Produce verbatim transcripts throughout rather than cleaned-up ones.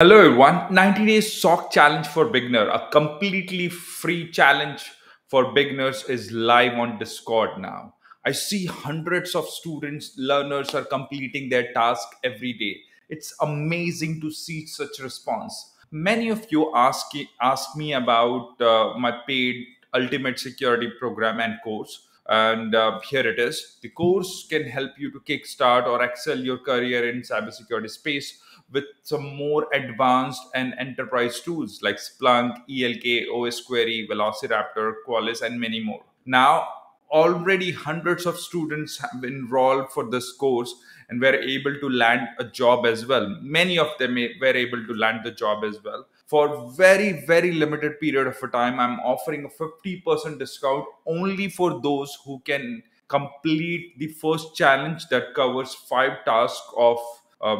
Hello everyone, ninety days S O C challenge for beginner, a completely free challenge for beginners is live on Discord now. I see hundreds of students, learners are completing their task every day. It's amazing to see such response. Many of you ask, ask me about uh, my paid Ultimate Security Program and course. And uh, here it is. The course can help you to kickstart or excel your career in cybersecurity space with some more advanced and enterprise tools like Splunk, E L K, O S Query, Velociraptor, Qualys, and many more. Now, already hundreds of students have enrolled for this course and were able to land a job as well. Many of them were able to land the job as well. For very, very limited period of a time, I'm offering a fifty percent discount only for those who can complete the first challenge that covers five tasks of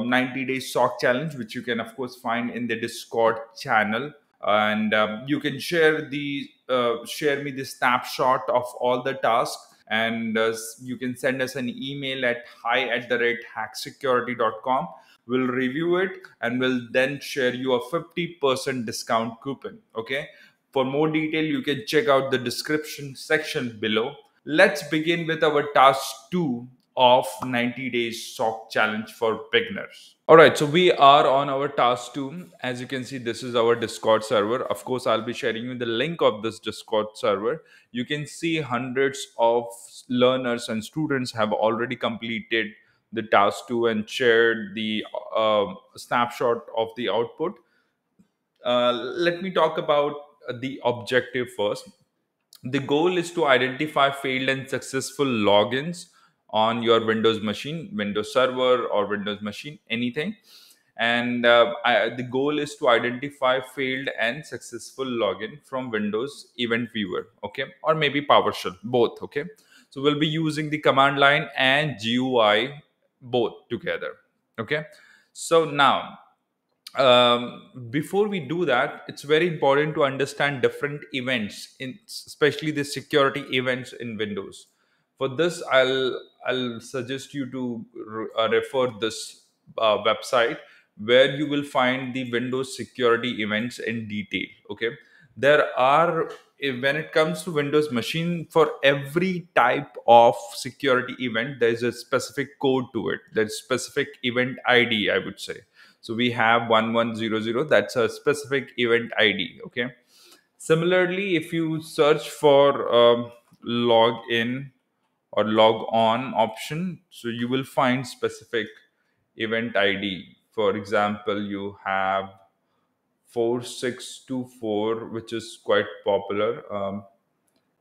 ninety day S O C challenge, which you can, of course, find in the Discord channel. And um, you can share the uh, share me the snapshot of all the tasks, and uh, you can send us an email at hi at the rate haxsecurity dot com. We'll review it and we'll then share you a fifty percent discount coupon. Okay, for more detail you can check out the description section below. Let's begin with our task two of ninety days S O C challenge for beginners. All right, so we are on our task two. As you can see, this is our Discord server. Of course, I'll be sharing you the link of this Discord server. You can see hundreds of learners and students have already completed the task two and shared the uh, snapshot of the output. Uh, let me talk about the objective first. The goal is to identify failed and successful logins on your Windows machine, Windows server or Windows machine, anything. And uh, I, the goal is to identify failed and successful login from Windows event viewer, okay? Or maybe PowerShell, both, okay? So we'll be using the command line and G U I both together, okay? So now, um, before we do that, it's very important to understand different events, in, especially the security events in Windows. For this, I'll, I'll suggest you to re- uh, refer this uh, website where you will find the Windows security events in detail, okay? There are, when it comes to Windows machine, for every type of security event, there's a specific code to it. There's specific event I D, I would say. So we have one one zero zero, that's a specific event I D, okay? Similarly, if you search for um, login, or log on option, so you will find specific event I D. For example, you have four six two four, which is quite popular. Um,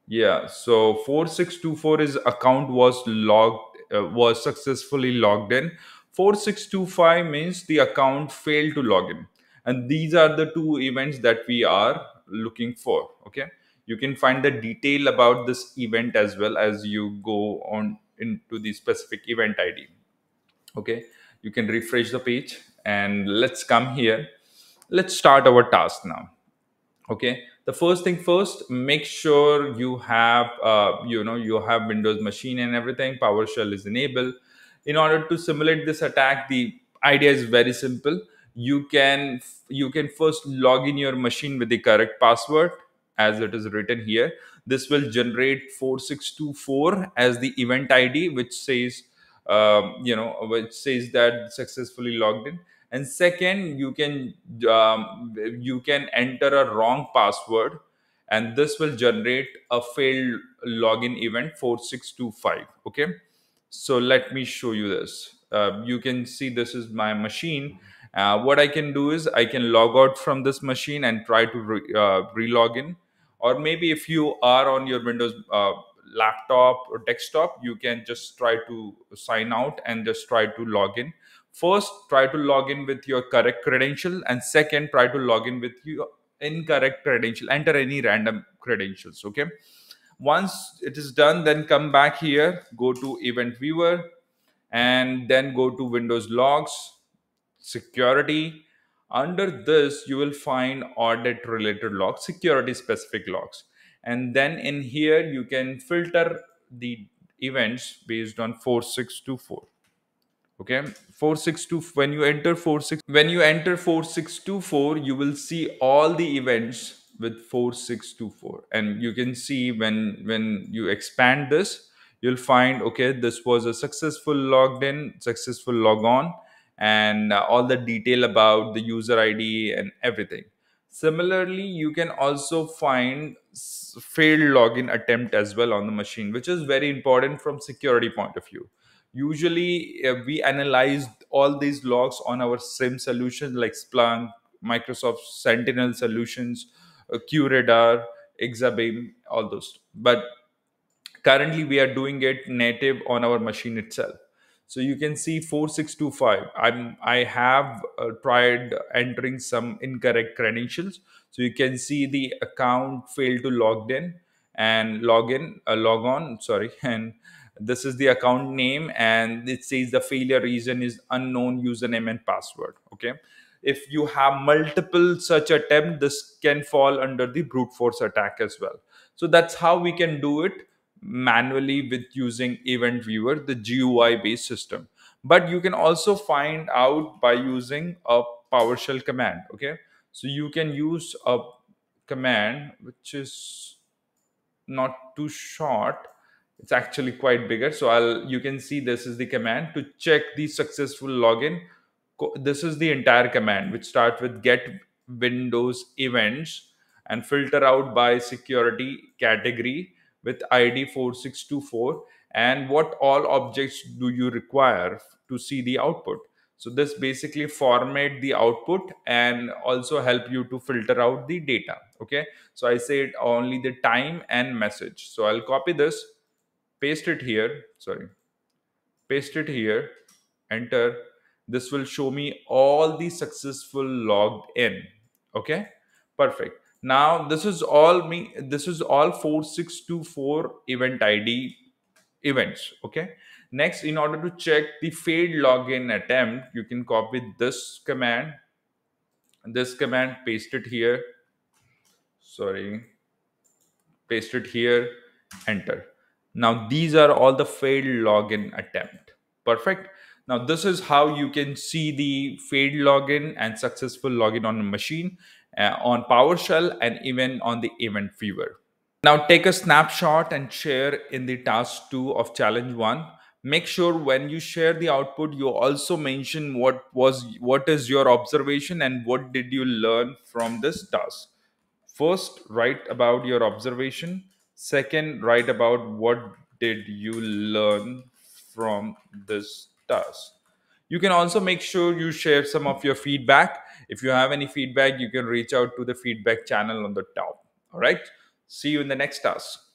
yeah, so four six two four is account was logged, uh, was successfully logged in. four six two five means the account failed to log in. And these are the two events that we are looking for, okay? You can find the detail about this event as well as you go on into the specific event I D. Okay, you can refresh the page and let's come here. Let's start our task now. Okay, the first thing first, make sure you have, uh, you know, you have Windows machine and everything. PowerShell is enabled. In order to simulate this attack, the idea is very simple. You can, you can first log in your machine with the correct password. As it is written here, this will generate four six two four as the event I D, which says, um, you know, which says that successfully logged in. And second, you can um, you can enter a wrong password, and this will generate a failed login event four six two five. Okay, so let me show you this. Uh, you can see this is my machine. Uh, what I can do is I can log out from this machine and try to re, uh, re-log in. Or maybe if you are on your Windows uh, laptop or desktop, you can just try to sign out and just try to log in. First, try to log in with your correct credential. And second, try to log in with your incorrect credential. Enter any random credentials, okay? Once it is done, then come back here, go to Event Viewer, and then go to Windows Logs, Security. Under this, you will find audit related logs, security specific logs. And then in here, you can filter the events based on four six two four. Okay, four six two, when you enter four six when you enter forty-six twenty-four, you will see all the events with four six two four, and you can see when when you expand this, you'll find, okay, this was a successful logged in, successful log on, and uh, all the detail about the user I D and everything. Similarly, you can also find failed login attempt as well on the machine, which is very important from security point of view. Usually uh, we analyze all these logs on our SIEM solutions like Splunk, Microsoft Sentinel solutions, uh, QRadar, Exabeam, all those. But currently we are doing it native on our machine itself. So you can see four six two five. I'm, I have uh, tried entering some incorrect credentials. So you can see the account failed to logged in and log in, uh, log on, sorry. And this is the account name, and it says the failure reason is unknown username and password. Okay. If you have multiple such attempts, this can fall under the brute force attack as well. So that's how we can do it manually with using Event Viewer, the G U I based system. But you can also find out by using a PowerShell command. Okay, so you can use a command which is not too short, it's actually quite bigger. So I'll you can see this is the command to check the successful login. This is the entire command, which starts with get Windows events and filter out by security category with I D four six two four, and what all objects do you require to see the output. So this basically format the output and also help you to filter out the data. Okay, so I said only the time and message. So I'll copy this, paste it here, sorry, paste it here, enter. This will show me all the successful logged in. Okay, perfect. Now this is all me, this is all four six two four event I D events. Okay, next, in order to check the failed login attempt, you can copy this command, this command, paste it here, sorry, paste it here, enter. Now these are all the failed login attempt. Perfect. Now this is how you can see the failed login and successful login on a machine, Uh, on PowerShell, and even on the Event Viewer. Now take a snapshot and share in the task two of challenge one. Make sure when you share the output, you also mention what was, what is your observation and what did you learn from this task. First, write about your observation. Second, write about what did you learn from this task. You can also make sure you share some of your feedback. If you have any feedback, you can reach out to the feedback channel on the top. All right. See you in the next task.